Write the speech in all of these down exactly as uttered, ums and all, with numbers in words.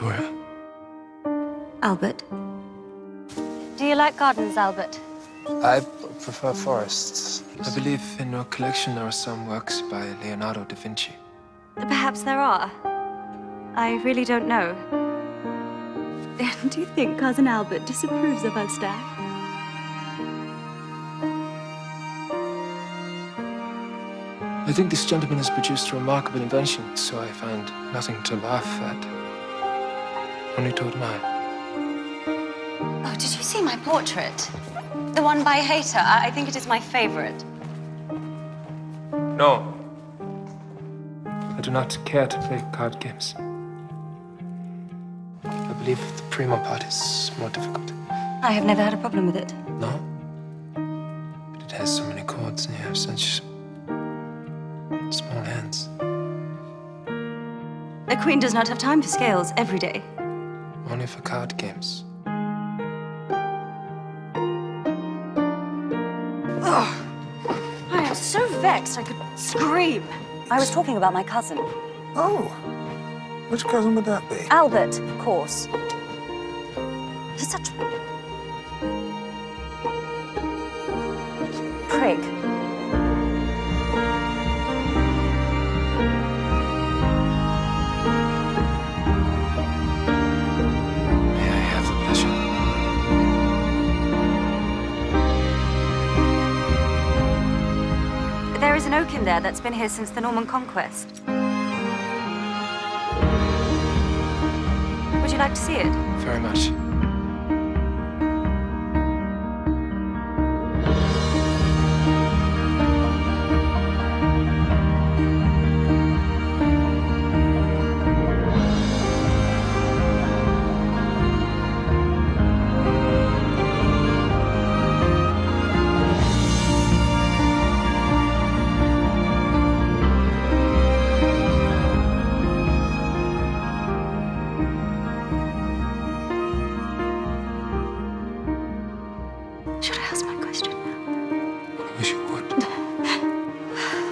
Victoria. Albert. Do you like gardens, Albert? I prefer forests. I believe in your collection there are some works by Leonardo da Vinci. Perhaps there are. I really don't know. Do you think Cousin Albert disapproves of us, Dad? I think this gentleman has produced a remarkable invention, so I find nothing to laugh at. Only to admire. Oh, did you see my portrait? The one by Hayter. I, I think it is my favorite. No. I do not care to play card games. I believe the primo part is more difficult. I have never had a problem with it. No? But it has so many chords and you have such small hands. A queen does not have time for scales every day. Only for card games. Oh, I am so vexed I could scream. I was talking about my cousin. Oh, which cousin would that be? Albert, of course. He's such a prig. May I have the pleasure? There is an oak in there that's been here since the Norman Conquest. Would you like to see it? Very much.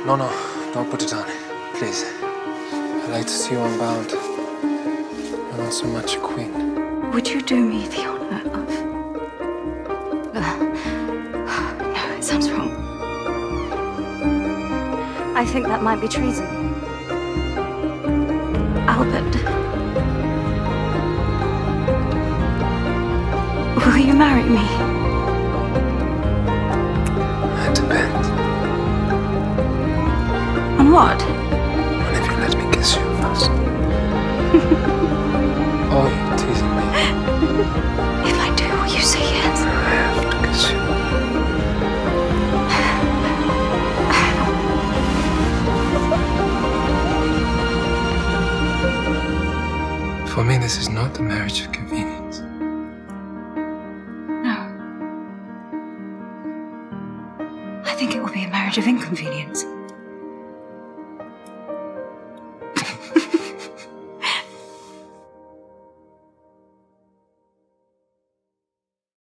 No, no, don't put it on, please. I'd like to see you unbound, and not so much a queen. Would you do me the honor of... Uh, no, it sounds wrong. I think that might be treason. Albert. Will you marry me? What? What if you let me kiss you first? Oh, you're teasing me. If I do, will you say yes? I have to kiss you. For me, this is not the marriage of convenience. No. I think it will be a marriage of inconvenience.